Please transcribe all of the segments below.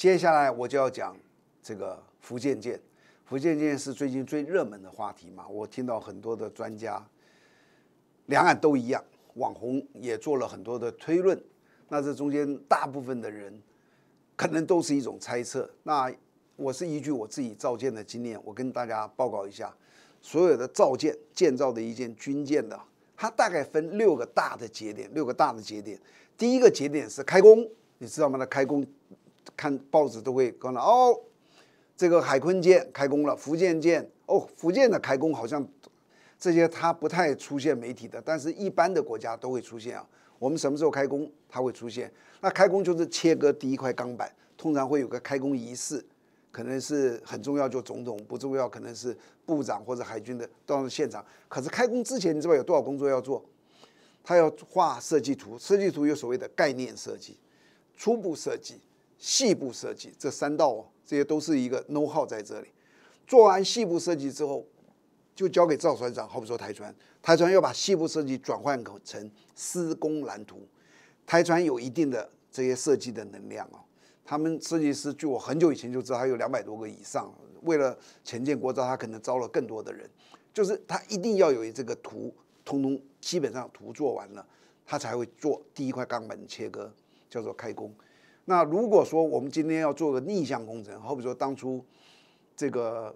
接下来我就要讲这个福建舰，福建舰是最近最热门的话题嘛。我听到很多的专家，两岸都一样，网红也做了很多的推论。那这中间大部分的人可能都是一种猜测。那我是依据我自己造舰的经验，我跟大家报告一下，所有的造舰建造的一件军舰的，它大概分六个大的节点，六个大的节点。第一个节点是开工，你知道吗？那开工。 看报纸都会讲了哦，这个海鲲舰开工了，福建舰哦，福建的开工好像这些它不太出现媒体的，但是一般的国家都会出现啊。我们什么时候开工，它会出现。那开工就是切割第一块钢板，通常会有个开工仪式，可能是很重要就总统，不重要可能是部长或者海军的到现场。可是开工之前，你知道有多少工作要做？他要画设计图，设计图有所谓的概念设计、初步设计。 细部设计这三道哦，这些都是一个 know how 在这里。做完细部设计之后，就交给造船厂，好比说台船，台船要把细部设计转换成施工蓝图。台船有一定的这些设计的能量哦，他们设计师据我很久以前就知道，他有200多个以上。为了前建国造，他可能招了更多的人，就是他一定要有这个图，通通基本上图做完了，他才会做第一块钢板的切割，叫做开工。 那如果说我们今天要做个逆向工程，好比说当初这个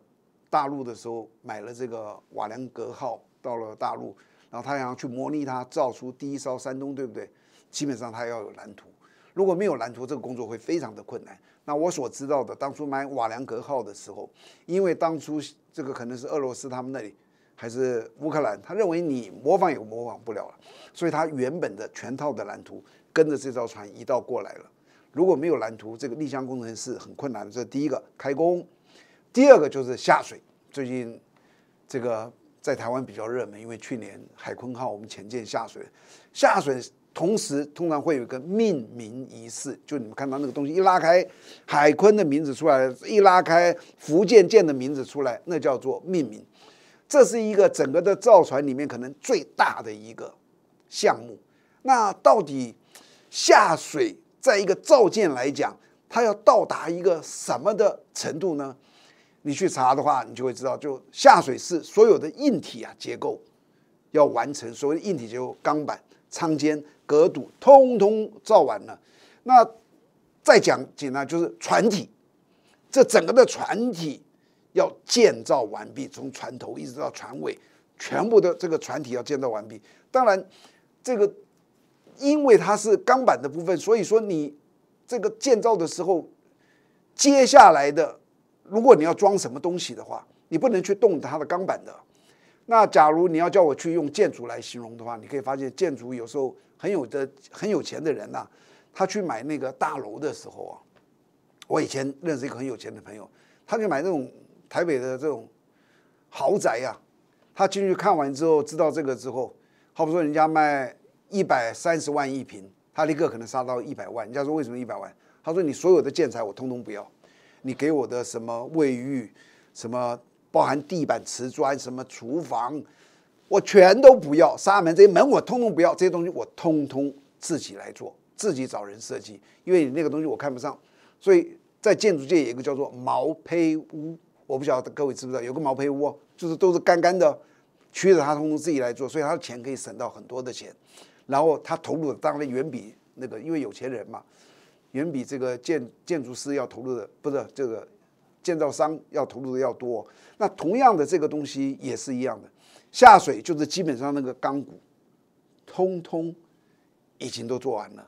大陆的时候买了这个瓦良格号到了大陆，然后他想要去模拟它造出第一艘山东，对不对？基本上他要有蓝图，如果没有蓝图，这个工作会非常的困难。那我所知道的，当初买瓦良格号的时候，因为当初这个可能是俄罗斯他们那里还是乌克兰，他认为你模仿也模仿不了了，所以他原本的全套的蓝图跟着这艘船一道过来了。 如果没有蓝图，这个逆向工程是很困难的。这是第一个开工，第二个就是下水。最近这个在台湾比较热门，因为去年海鲲号我们潜舰下水，下水同时通常会有一个命名仪式，就你们看到那个东西一拉开，海鲲的名字出来，一拉开福建舰的名字出来，那叫做命名。这是一个整个的造船里面可能最大的一个项目。那到底下水？ 在一个造舰来讲，它要到达一个什么的程度呢？你去查的话，你就会知道，就下水是所有的硬体啊结构要完成，所谓的硬体结构，钢板、舱间、隔堵，通通造完了。那再讲简单，就是船体，这整个的船体要建造完毕，从船头一直到船尾，全部的这个船体要建造完毕。当然，这个。 因为它是钢板的部分，所以说你这个建造的时候，接下来的，如果你要装什么东西的话，你不能去动它的钢板的。那假如你要叫我去用建筑来形容的话，你可以发现建筑有时候很有钱的人呐、啊，他去买那个大楼的时候啊，我以前认识一个很有钱的朋友，他去买那种台北的这种豪宅呀、啊，他进去看完之后，知道这个之后，好比说人家卖。 130万一平，他立刻可能杀到100万。人家说为什么100万？他说你所有的建材我通通不要，你给我的什么卫浴，什么包含地板、瓷砖、什么厨房，我全都不要。纱门这些门我通通不要，这些东西我通通自己来做，自己找人设计，因为你那个东西我看不上。所以在建筑界有一个叫做毛坯屋，我不晓得各位知不知道，有个毛坯屋、啊、就是都是干干的，取得他通通自己来做，所以他的钱可以省到很多的钱。 然后他投入的当然远比那个，因为有钱人嘛，远比这个建筑师要投入的，不是这个建造商要投入的要多、哦。那同样的这个东西也是一样的，下水就是基本上那个钢骨，通通已经都做完了，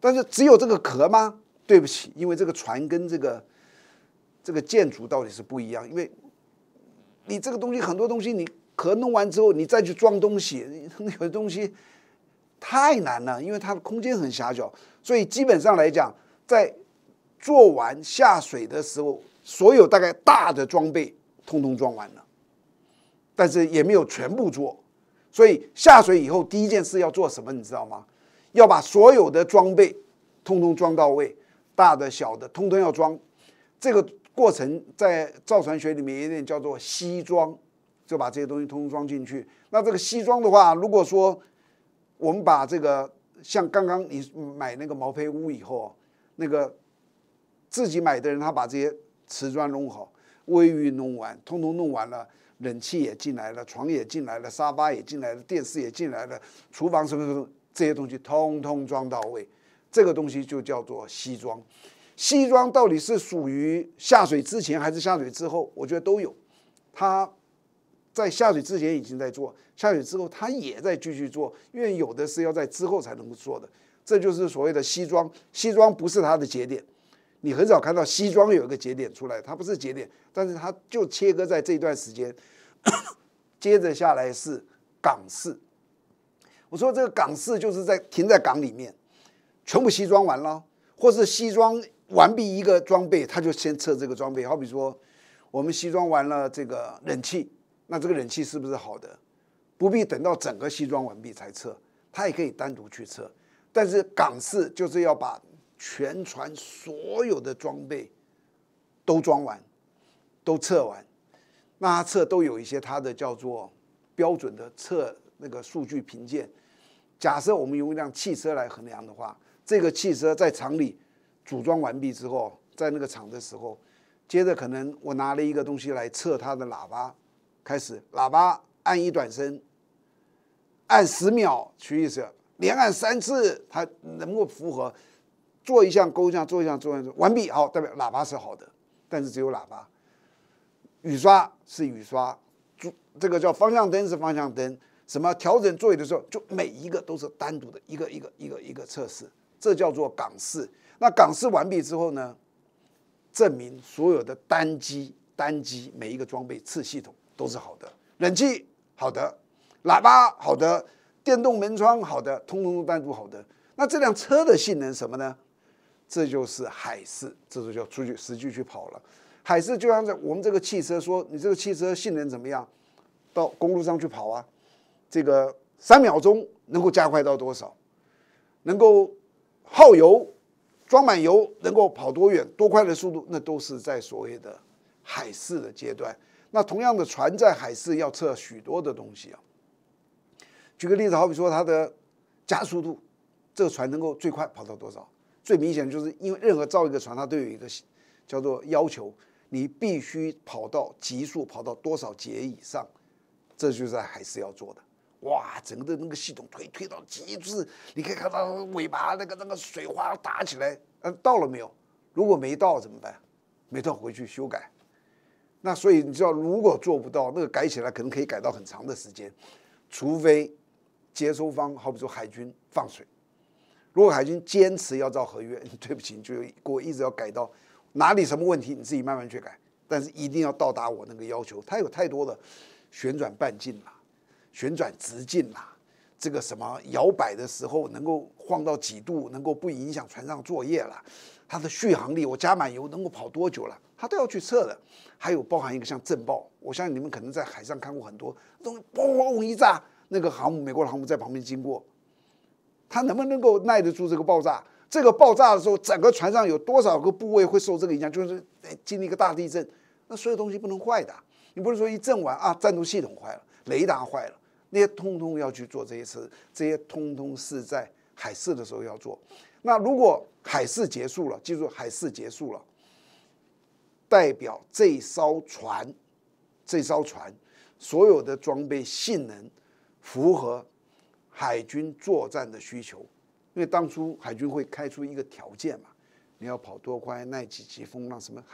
但是只有这个壳吗？对不起，因为这个船跟这个建筑到底是不一样，因为你这个东西很多东西你壳弄完之后，你再去装东西，有的东西。 太难了，因为它的空间很狭小，所以基本上来讲，在做完下水的时候，所有大概大的装备通通装完了，但是也没有全部做。所以下水以后，第一件事要做什么，你知道吗？要把所有的装备通通装到位，大的小的通通要装。这个过程在造船学里面有点叫做西装，就把这些东西通通装进去。那这个西装的话，如果说 我们把这个像刚刚你买那个毛坯屋以后、啊，那个自己买的人他把这些瓷砖弄好，卫浴弄完，通通弄完了，冷气也进来了，床也进来了，沙发也进来了，电视也进来了，厨房什么这些东西通通装到位，这个东西就叫做西装。西装到底是属于下水之前还是下水之后？我觉得都有，它在下水之前已经在做，下水之后它也在继续做，因为有的是要在之后才能够做的。这就是所谓的西装。西装不是它的节点，你很少看到西装有一个节点出来，它不是节点，但是它就切割在这段时间。接着下来是港式，我说这个港式就是在停在港里面，全部西装完了，或是西装。 完毕一个装备，他就先测这个装备。好比说，我们西装完了这个冷气，那这个冷气是不是好的？不必等到整个西装完毕才测，他也可以单独去测。但是港式就是要把全船所有的装备都装完，都测完。那他测都有一些他的叫做标准的测那个数据评鉴。假设我们用一辆汽车来衡量的话，这个汽车在厂里 组装完毕之后，在那个厂的时候，接着可能我拿了一个东西来测它的喇叭，开始喇叭按一转身，按10秒取一次，连按3次，它能够符合做一项勾一项，做一项做一项完毕，好，代表喇叭是好的，但是只有喇叭。雨刷是雨刷，这个叫方向灯是方向灯，什么调整座椅的时候，就每一个都是单独的一个测试，这叫做港式。 那港试完毕之后呢，证明所有的单机每一个装备次系统都是好的，冷气好的，喇叭好的，电动门窗好的，通通都单独好的。那这辆车的性能什么呢？这就是海试，这就要出去实际去跑了。海试就像我们这个汽车说，你这个汽车性能怎么样，到公路上去跑啊，这个3秒钟能够加快到多少，能够耗油。 装满油能够跑多远、多快的速度，那都是在所谓的海试的阶段。那同样的船在海试要测许多的东西啊。举个例子，好比说它的加速度，这个船能够最快跑到多少？最明显就是因为任何造一个船，它都有一个叫做要求，你必须跑到极速跑到多少节以上，这就是在海试要做的。 哇，整个的那个系统推到极致，你可以看到尾巴那个水花打起来，到了没有？如果没到怎么办？没到回去修改。那所以你知道，如果做不到，那个改起来可能可以改到很长的时间，除非接收方，好比说海军放水，如果海军坚持要照合约，对不起，你就给我一直要改到哪里什么问题，你自己慢慢去改，但是一定要到达我那个要求。它有太多的旋转半径了。 旋转直径啦、这个什么摇摆的时候能够晃到几度，能够不影响船上作业啦。它的续航力，我加满油能够跑多久了，它都要去测的。还有包含一个像震爆，我相信你们可能在海上看过很多东西，嘣嘣一炸，那个航母美国航母在旁边经过，它能不能够耐得住这个爆炸？这个爆炸的时候，整个船上有多少个部位会受这个影响？就是经历一个大地震，那所有东西不能坏的。你不是说一震完啊，战斗系统坏了，雷达坏了。 那些通通要去做这些事，这些通通是在海试的时候要做。那如果海试结束了，记住海试结束了，代表这艘船所有的装备性能符合海军作战的需求，因为当初海军会开出一个条件嘛，你要跑多快，耐几级风浪什么，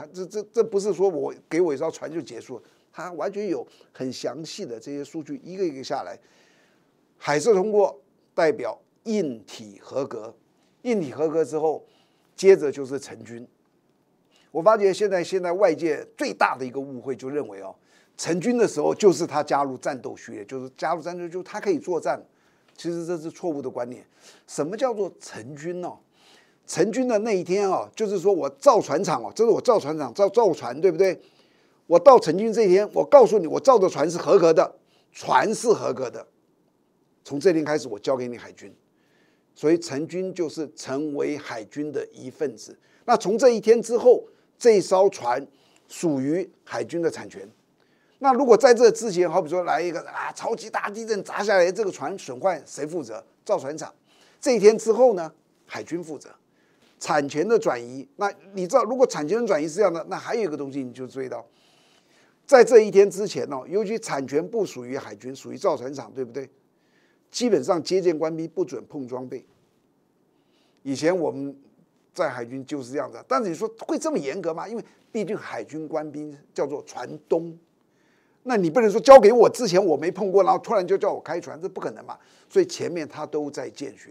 这不是说我给我一艘船就结束了。 它完全有很详细的这些数据，一个一个下来，海试通过代表硬体合格，硬体合格之后，接着就是成军。我发觉现在外界最大的一个误会就认为哦，成军的时候就是他加入战斗序列，就是加入战斗，就是他可以作战。其实这是错误的观念。什么叫做成军呢？成军的那一天哦，就是说我造船厂哦，这是我造船厂造船，对不对？ 我到成军这天，我告诉你，我造的船是合格的，船是合格的。从这天开始，我交给你海军，所以成军就是成为海军的一份子。那从这一天之后，这艘船属于海军的产权。那如果在这之前，好比说来一个啊超级大地震砸下来，这个船损坏谁负责？造船厂。这一天之后呢，海军负责。产权的转移。那你知道，如果产权转移是这样的，那还有一个东西你就注意到，在这一天之前哦，尤其产权不属于海军，属于造船厂，对不对？基本上接见官兵不准碰装备。以前我们在海军就是这样子，但是你说会这么严格吗？因为毕竟海军官兵叫做船东。 那你不能说交给我之前我没碰过，然后突然就叫我开船，这不可能嘛？所以前面他都在建学，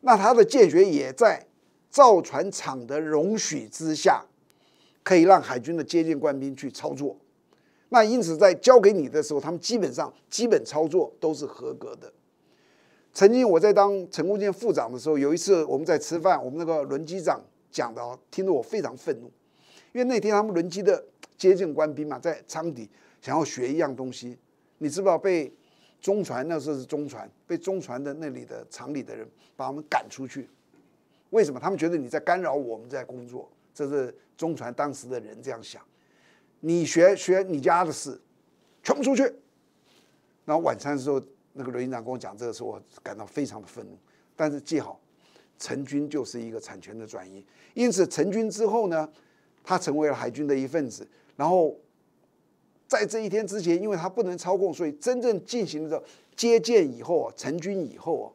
那他的建学也在造船厂的容许之下，可以让海军的接见官兵去操作。那因此在交给你的时候，他们基本操作都是合格的。曾经我在当成功舰副长的时候，有一次我们在吃饭，我们那个轮机长讲的，听得我非常愤怒，因为那天他们轮机的接见官兵嘛，在舱底。 想要学一样东西，你知不知道被中船那时候是中船，被中船的那里的厂里的人把我们赶出去，为什么？他们觉得你在干扰我们在工作，这是中船当时的人这样想。你学你家的事，全部出去。然后晚餐的时候，那个轮机长跟我讲这个时候，我感到非常的愤怒。但是记好，成军就是一个产权的转移，因此成军之后呢，他成为了海军的一份子，然后。 在这一天之前，因为他不能操控，所以真正进行的接见以后啊，成军以后啊，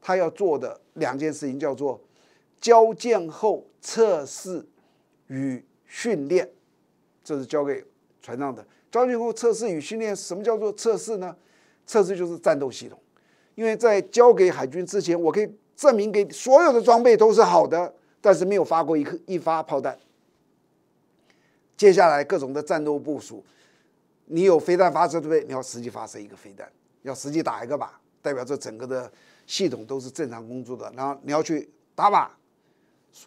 他要做的两件事情叫做交建后测试与训练，这是交给船上的。交建后测试与训练，什么叫做测试呢？测试就是战斗系统，因为在交给海军之前，我可以证明给所有的装备都是好的，但是没有发过一发炮弹。接下来各种的战斗部署。 你有飞弹发射对不对？你要实际发射一个飞弹，要实际打一个靶，代表这整个的系统都是正常工作的。然后你要去打靶，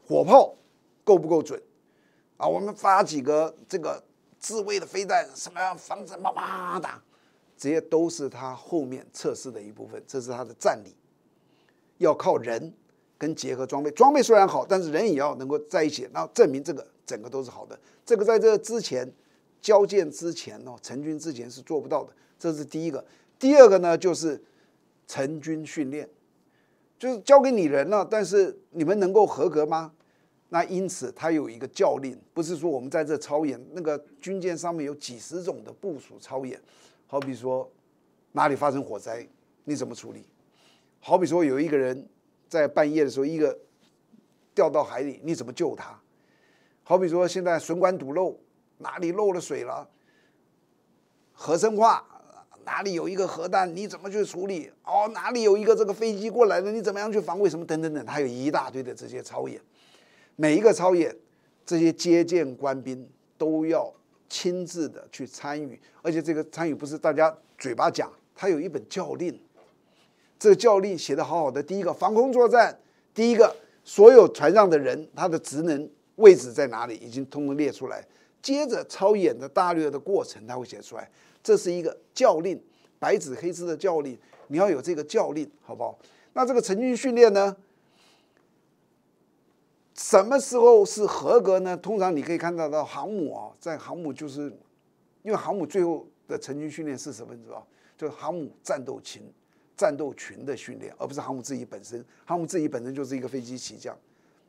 火炮够不够准啊？我们发几个这个自卫的飞弹，什么防止啪啪打，这些都是他后面测试的一部分。这是他的战力，要靠人跟结合装备。装备虽然好，但是人也要能够在一起，然后证明这个整个都是好的。这个在这之前。 交建之前哦，成军之前是做不到的，这是第一个。第二个呢，就是成军训练，就是交给你人了，但是你们能够合格吗？那因此他有一个教令，不是说我们在这操演，那个军舰上面有几十种的部署操演，好比说哪里发生火灾，你怎么处理？好比说有一个人在半夜的时候，一个掉到海里，你怎么救他？好比说现在水管堵漏。 哪里漏了水了？核生化哪里有一个核弹，你怎么去处理？哦，哪里有一个这个飞机过来了，你怎么样去防卫？什么等等等，它有一大堆的这些操演。每一个操演，这些接见官兵都要亲自的去参与，而且这个参与不是大家嘴巴讲，它有一本教令。这个教令写得好好的，第一个防空作战，第一个所有船上的人他的职能位置在哪里，已经通通列出来。 接着操演的大略的过程，他会写出来。这是一个教令，白纸黑字的教令，你要有这个教令，好不好？那这个成军训练呢，什么时候是合格呢？通常你可以看到航母啊，在航母就是，因为航母最后的成军训练是什么？你知道，就是航母战斗群的训练，而不是航母自己本身。航母自己本身就是一个飞机起降，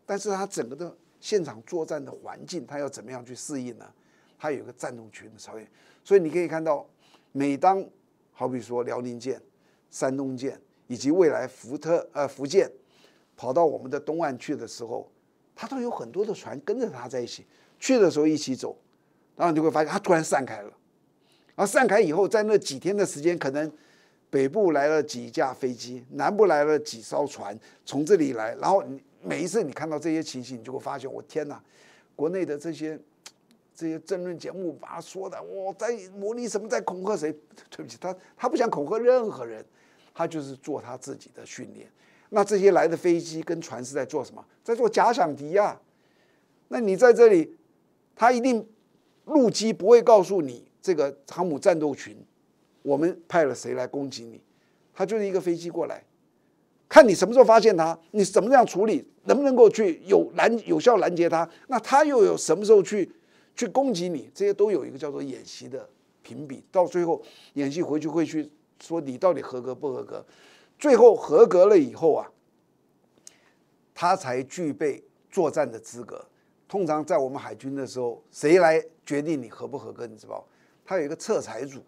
但是它整个的。 现场作战的环境，他要怎么样去适应呢？他有一个战斗群的操演，所以你可以看到，每当好比说辽宁舰、山东舰以及未来福建跑到我们的东岸去的时候，它都有很多的船跟着它在一起，去的时候一起走，然后你就会发现它突然散开了，然后散开以后，在那几天的时间，可能北部来了几架飞机，南部来了几艘船，从这里来，然后你。 每一次你看到这些情形，你就会发现，我天哪！国内的这些政论节目把它说的，我在模拟什么，在恐吓谁？对不起，他不想恐吓任何人，他就是做他自己的训练。那这些来的飞机跟船是在做什么？在做假想敌啊！那你在这里，他一定陆基不会告诉你这个航母战斗群，我们派了谁来攻击你，他就是一个飞机过来。 看你什么时候发现它，你怎么样处理，能不能够去有效拦截它？那它又有什么时候去攻击你？这些都有一个叫做演习的评比。到最后演习回去会去说你到底合格不合格。最后合格了以后啊，它才具备作战的资格。通常在我们海军的时候，谁来决定你合不合格？你知道，它有一个测才组，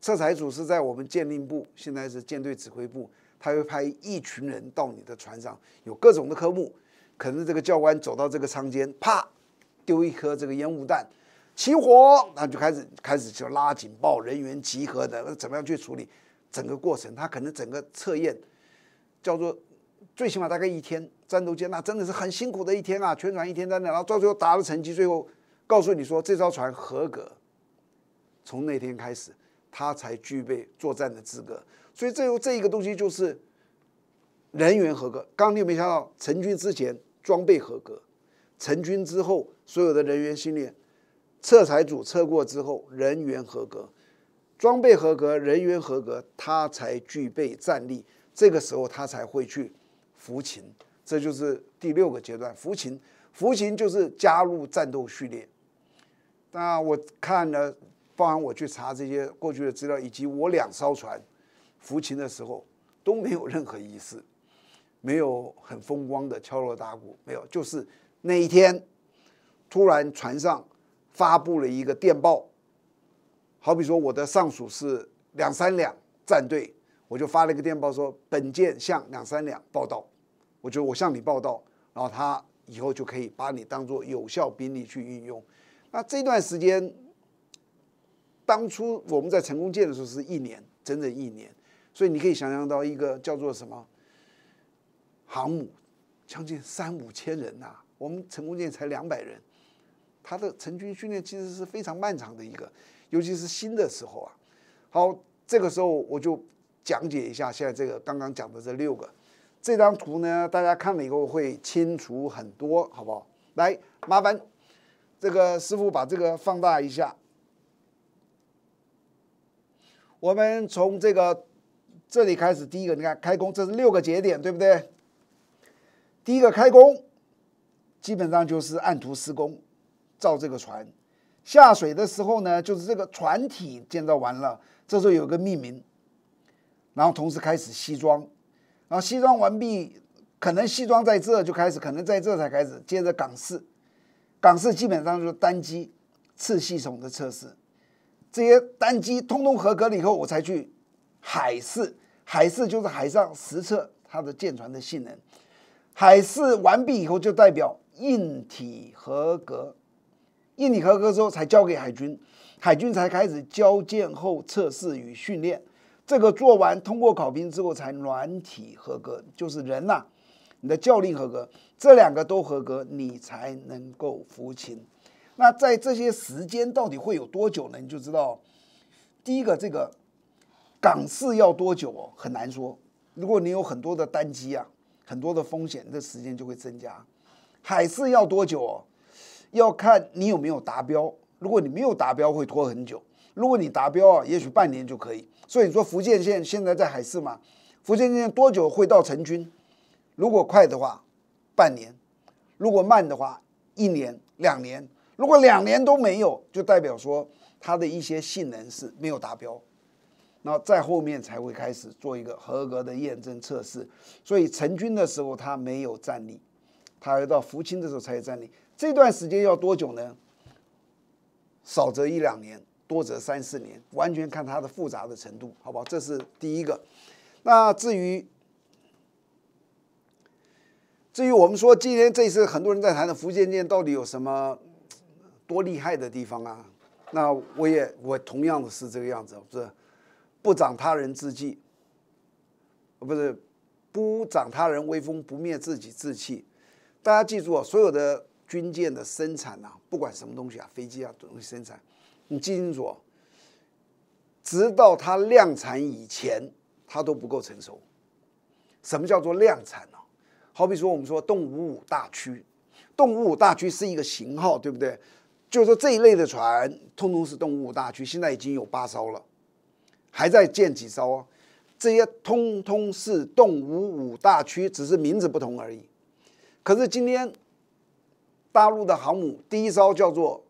测才组是在我们舰令部，现在是舰队指挥部，他会派一群人到你的船上，有各种的科目，可能这个教官走到这个舱间，啪，丢一颗这个烟雾弹。 起火，那就开始就拉警报，人员集合的，怎么样去处理整个过程？他可能整个测验叫做最起码大概一天，战斗舰那真的是很辛苦的一天啊，全船一天在那，然后到最后打了成绩，最后告诉你说这艘船合格。从那天开始，他才具备作战的资格。所以这一个东西就是人员合格。刚刚你有没有想到，成军之前装备合格，成军之后所有的人员训练。 测才组测过之后，人员合格，装备合格，人员合格，他才具备战力。这个时候他才会去服勤，这就是第六个阶段。服勤，服勤就是加入战斗序列。那我看了，包含我去查这些过去的资料，以及我2艘船服勤的时候都没有任何仪式，没有很风光的敲锣打鼓，没有，就是那一天突然船上。 发布了一个电报，好比说我的上属是232战队，我就发了一个电报说本舰向232报道，我觉得我向你报道，然后他以后就可以把你当做有效兵力去运用。那这段时间，当初我们在成功舰的时候是1年，整整1年，所以你可以想象到一个叫做什么航母，将近3、5千人呐、啊，我们成功舰才200人。 他的成军训练其实是非常漫长的一个，尤其是新的时候啊。好，这个时候我就讲解一下现在这个刚刚讲的这6个。这张图呢，大家看了以后会清楚很多，好不好？来，麻烦这个师傅把这个放大一下。我们从这里开始，第一个你看开工，这是6个节点，对不对？第一个开工，基本上就是按图施工。 造这个船下水的时候呢，就是这个船体建造完了，这时候有个命名，然后同时开始西装，然后西装完毕，可能西装在这就开始，可能在这才开始，接着港试，港试基本上就是单机次系统的测试，这些单机通通合格了以后，我才去海试，海试就是海上实测它的舰船的性能，海试完毕以后就代表硬体合格。 印尼合格之后才交给海军，海军才开始交舰后测试与训练。这个做完通过考评之后，才软体合格，就是人呐、啊，你的教令合格，这2个都合格，你才能够服勤。那在这些时间到底会有多久呢？你就知道，第一个这个港试要多久哦，很难说。如果你有很多的单机啊，很多的风险，这时间就会增加。海试要多久哦？ 要看你有没有达标，如果你没有达标，会拖很久；如果你达标啊，也许半年就可以。所以你说福建舰现在在海试嘛，福建舰多久会到成军？如果快的话，半年；如果慢的话，1年、2年。如果2年都没有，就代表说它的一些性能是没有达标。那在后面才会开始做一个合格的验证测试。所以成军的时候它没有战力，它要到服勤的时候才有战力。 这段时间要多久呢？少则1、2年，多则3、4年，完全看它的复杂的程度，好不好？这是第一个。那至于我们说今天这次很多人在谈的福建舰到底有什么多厉害的地方啊？那我同样的是这个样子，不是不长他人志气，不是不长他人威风，不灭自己志气。大家记住啊，所有的。 军舰的生产啊，不管什么东西啊，飞机啊，东西生产，你记清楚，直到它量产以前，它都不够成熟。什么叫做量产呢、啊？好比说，我们说动555大驱，动555大驱是一个型号，对不对？就是说这一类的船，通通是动555大驱，现在已经有8艘了，还在建几艘啊？这些通通是动555大驱，只是名字不同而已。可是今天。 大陆的航母第一艘叫做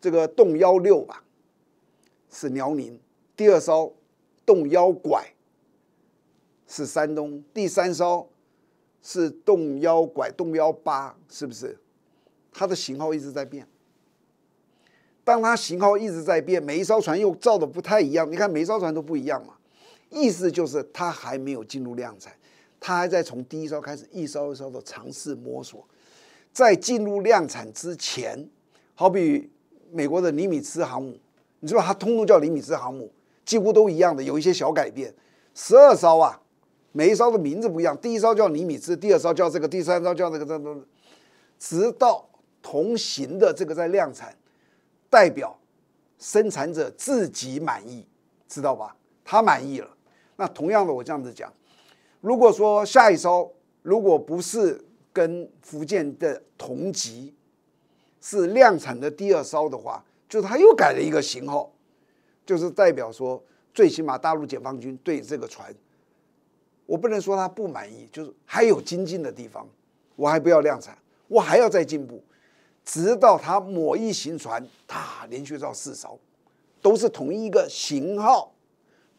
这个动16吧，是辽宁；第2艘动1拐是山东；第3艘是动腰拐、动腰八，是不是？它的型号一直在变。当它型号一直在变，每一艘船又造的不太一样。你看每一艘船都不一样嘛，意思就是它还没有进入量产，它还在从第一艘开始一艘一艘的尝试摸索。在进入量产之前，好比美国的尼米兹航母，你知道它通通叫尼米兹航母，几乎都一样的，有一些小改变。12艘啊，每一艘的名字不一样，第一艘叫尼米兹，第二艘叫这个，第三艘叫那个，这，直到同行的这个在量产。 代表生产者自己满意，知道吧？他满意了。那同样的，我这样子讲，如果说下一艘如果不是跟福建的同级，是量产的第二艘的话，就是他又改了一个型号，就是代表说，最起码大陆解放军对这个船，我不能说他不满意，就是还有精进的地方，我还不要量产，我还要再进步。 直到它某一型船，它连续造4艘，都是同一个型号，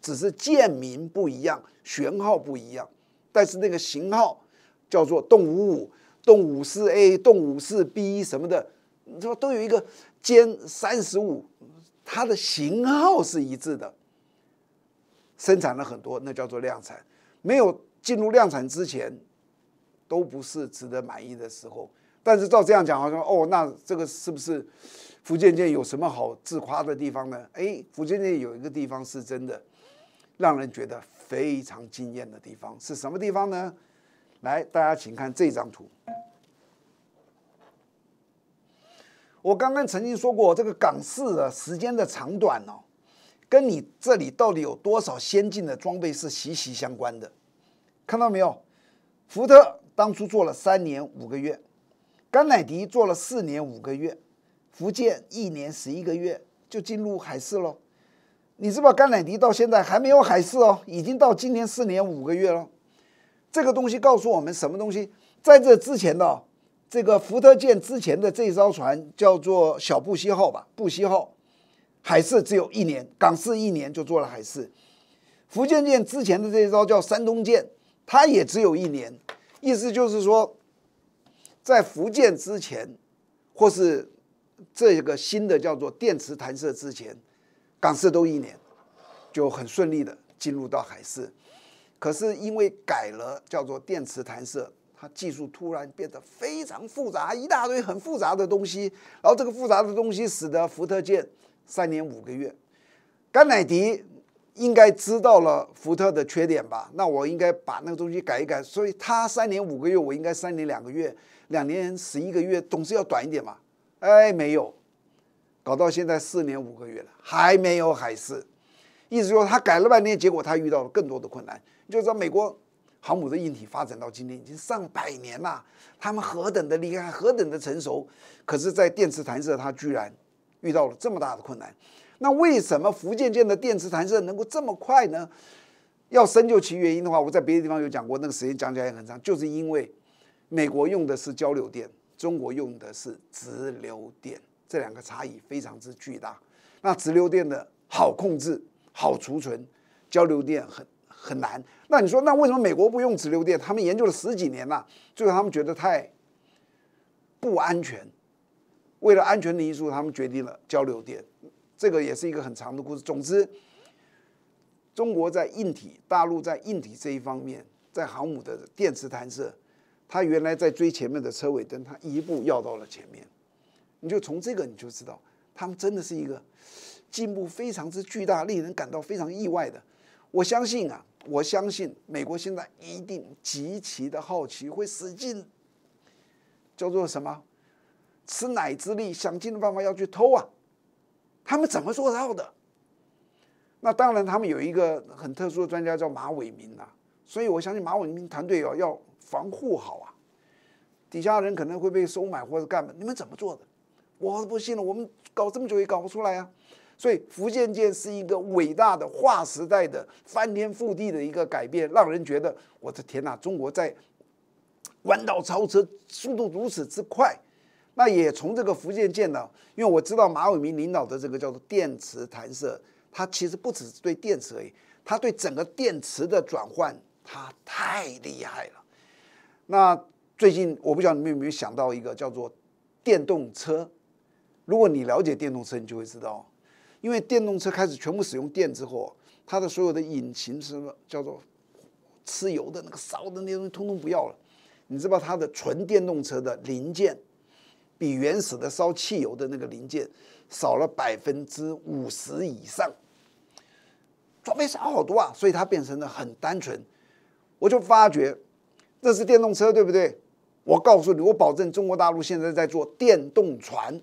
只是舰名不一样，舷号不一样，但是那个型号叫做动55、动54A、动54B 什么的，你说都有一个歼35，它的型号是一致的。生产了很多，那叫做量产。没有进入量产之前，都不是值得满意的时候。 但是照这样讲，好像哦，那这个是不是福建舰有什么好自夸的地方呢？哎，福建舰有一个地方是真的让人觉得非常惊艳的地方，是什么地方呢？来，大家请看这张图。我刚刚曾经说过，这个港式的时间的长短哦，跟你这里到底有多少先进的装备是息息相关的。看到没有？福特当初做了3年5个月。 甘乃迪做了4年5个月，福建1年11个月就进入海试喽。你知道甘乃迪到现在还没有海试哦，已经到今年4年5个月了。这个东西告诉我们什么东西？在这之前的这个福特舰之前的这艘船叫做小布希号吧，布希号海试只有1年，港试1年就做了海试。福建舰之前的这一艘叫山东舰，它也只有1年，意思就是说。 在福建之前，或是这个新的叫做电磁弹射之前，港试都1年，就很顺利的进入到海试。可是因为改了叫做电磁弹射，它技术突然变得非常复杂，一大堆很复杂的东西。然后这个复杂的东西使得福特舰3年5个月，甘乃迪应该知道了福特的缺点吧？那我应该把那个东西改一改，所以他3年5个月，我应该3年2个月。 2年11个月总是要短一点嘛？哎，没有，搞到现在4年5个月了，还没有海试。意思说他改了半天，结果他遇到了更多的困难。你就知道美国航母的硬体发展到今天已经上百年了，他们何等的厉害，何等的成熟。可是，在电磁弹射，他居然遇到了这么大的困难。那为什么福建舰的电磁弹射能够这么快呢？要深究其原因的话，我在别的地方有讲过，那个时间讲起来也很长，就是因为。 美国用的是交流电，中国用的是直流电，这两个差异非常之巨大。那直流电的好控制、好储存，交流电很难。那你说，那为什么美国不用直流电？他们研究了10几年了，最后他们觉得太不安全，为了安全的因素，他们决定了交流电。这个也是一个很长的故事。总之，中国在硬体，大陆在硬体这一方面，在航母的电磁弹射。 他原来在追前面的车尾灯，他一步要到了前面，你就从这个你就知道，他们真的是一个进步非常之巨大，令人感到非常意外的。我相信啊，我相信美国现在一定极其的好奇，会使尽叫做什么吃奶之力，想尽办法要去偷啊。他们怎么做到的？那当然，他们有一个很特殊的专家叫马伟民啊，所以我相信马伟民团队哦要。 防护好啊，底下人可能会被收买或者干嘛？你们怎么做的？我不信了，我们搞这么久也搞不出来啊！所以福建舰是一个伟大的划时代的翻天覆地的一个改变，让人觉得我的天哪！中国在弯道超车速度如此之快，那也从这个福建舰呢，因为我知道马伟民领导的这个叫做电磁弹射，它其实不只是对电池而已，它对整个电池的转换，它太厉害了。那最近我不晓得你们有没有想到一个叫做电动车。如果你了解电动车，你就会知道，因为电动车开始全部使用电之后，它的所有的引擎是什么叫做吃油的那个烧的那些东西，通通不要了。你知道它的纯电动车的零件，比原始的烧汽油的那个零件少了50%以上，装备少好多啊，所以它变成了很单纯。我就发觉这是电动车，对不对？我告诉你，我保证中国大陆现在在做电动船。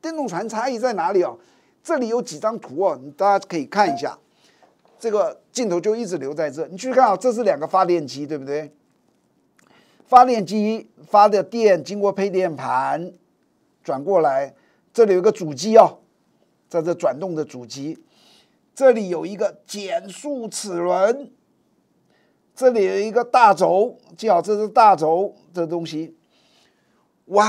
电动船差异在哪里啊？这里有几张图啊，大家可以看一下。这个镜头就一直留在这，你去看啊，这是两个发电机，对不对？发电机发的电经过配电盘转过来，这里有一个主机哦，在这转动的主机，这里有一个减速齿轮，这里有一个大轴，记好这是大轴这东西。我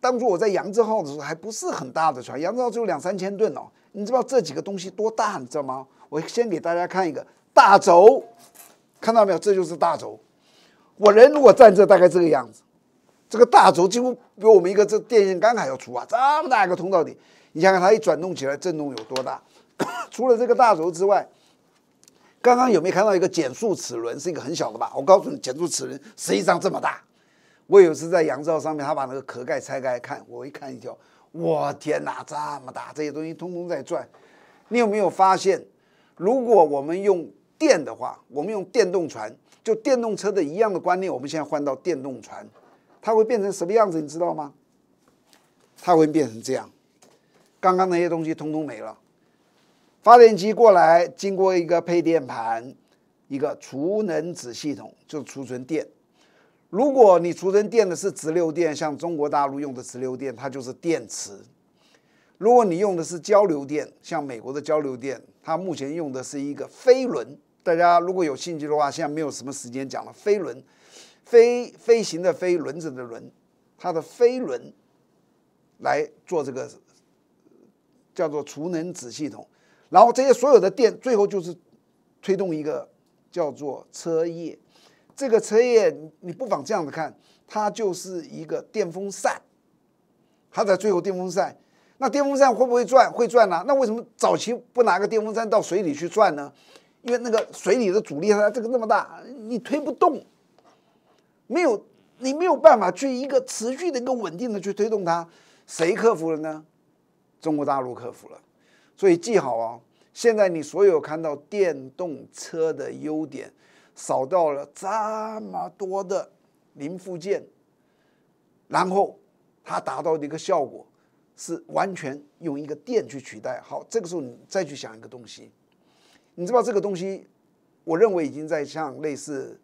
当初我在扬志号的时候还不是很大的船，扬志号只有2000-3000吨哦，你知道这几个东西多大，你知道吗？我先给大家看一个大轴，看到没有？这就是大轴。我人如果站这，大概这个样子，这个大轴几乎比我们一个这电线杆还要粗啊，这么大一个通到底，你想想它一转动起来震动有多大？除了这个大轴之外，刚刚有没有看到一个减速齿轮？是一个很小的吧？我告诉你，减速齿轮实际上这么大。我有次在扬志号上面，他把那个壳盖拆开看，我一看一条，我天哪，这么大，这些东西通通在转。你有没有发现，如果我们用电的话，我们用电动船，就电动车的一样的观念，我们现在换到电动船，它会变成什么样子？你知道吗？它会变成这样，刚刚那些东西通通没了。发电机过来，经过一个配电盘，一个储能子系统，就是储存电。如果你储存电的是直流电，像中国大陆用的直流电，它就是电池。如果你用的是交流电，像美国的交流电，它目前用的是一个飞轮。大家如果有兴趣的话，现在没有什么时间讲了。飞轮，飞行的飞，轮子的轮，它的飞轮来做这个叫做储能子系统。然后这些所有的电，最后就是推动一个叫做车叶。这个车叶你不妨这样子看，它就是一个电风扇。它在最后电风扇。那电风扇会不会转？会转啊。那为什么早期不拿个电风扇到水里去转呢？因为那个水里的阻力它这个那么大，你推不动，你没有办法去一个持续的一个稳定的去推动它。谁克服了呢？中国大陆克服了。所以记好啊，现在你所有看到电动车的优点，少到了这么多的零附件，然后它达到的一个效果，是完全用一个电去取代。好，这个时候你再去想一个东西，你知道这个东西，我认为已经在像类似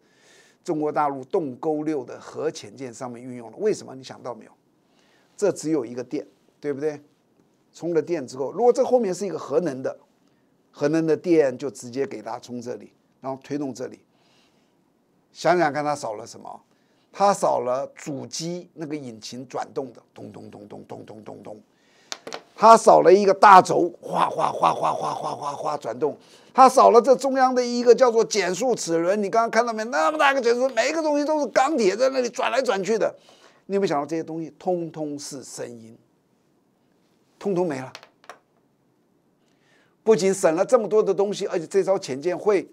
中国大陆动沟6的核潜舰上面运用了。为什么？你想到没有？这只有一个电，对不对？充了电之后，如果这后面是一个核能的电，就直接给它充这里，然后推动这里。想想看，它少了什么？它少了主机那个引擎转动的咚咚咚咚咚咚咚咚，它少了一个大轴哗哗哗哗哗哗哗哗转动，它少了这中央的一个叫做减速齿轮。你刚刚看到没？那么大个减速，每一个东西都是钢铁在那里转来转去的。你有没有想到这些东西通通是声音，通通没了？不仅省了这么多的东西，而且这艘潜舰会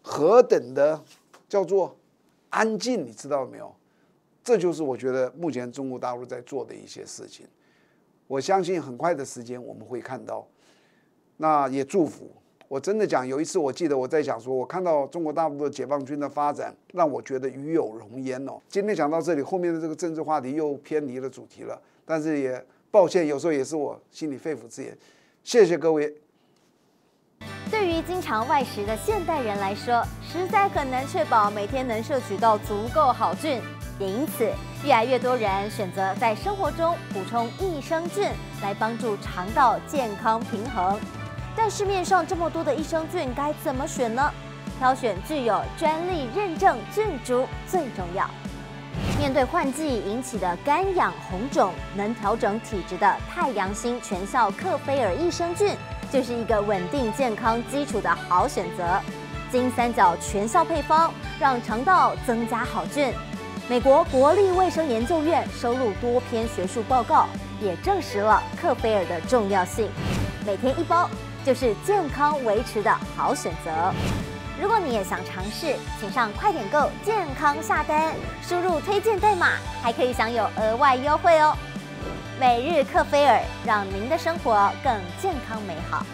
何等的叫做安静，你知道没有？这就是我觉得目前中国大陆在做的一些事情。我相信很快的时间我们会看到，那也祝福。我真的讲，有一次我记得我在讲说，我看到中国大陆的解放军的发展，让我觉得与有荣焉哦。今天讲到这里，后面的这个政治话题又偏离了主题了，但是也抱歉，有时候也是我心里肺腑之言。谢谢各位。对于经常外食的现代人来说，实在很难确保每天能摄取到足够好菌，也因此，越来越多人选择在生活中补充益生菌，来帮助肠道健康平衡。但市面上这么多的益生菌该怎么选呢？挑选具有专利认证菌株最重要。面对换季引起的干痒红肿，能调整体质的太阳星全效克菲尔益生菌，就是一个稳定健康基础的好选择。金三角全效配方，让肠道增加好菌，美国国立卫生研究院收录多篇学术报告，也证实了克菲尔的重要性。每天一包，就是健康维持的好选择。如果你也想尝试，请上快点购健康下单，输入推荐代码，还可以享有额外优惠哦。每日克菲尔，让您的生活更健康美好。